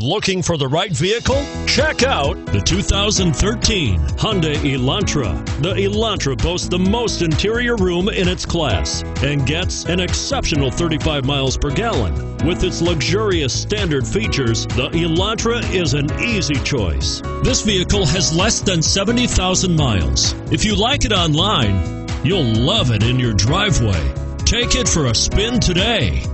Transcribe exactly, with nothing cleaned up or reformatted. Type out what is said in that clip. Looking for the right vehicle? Check out the two thousand thirteen Hyundai Elantra. The Elantra boasts the most interior room in its class and gets an exceptional thirty-five miles per gallon. With its luxurious standard features, the Elantra is an easy choice. This vehicle has less than seventy thousand miles. If you like it online, you'll love it in your driveway. Take it for a spin today.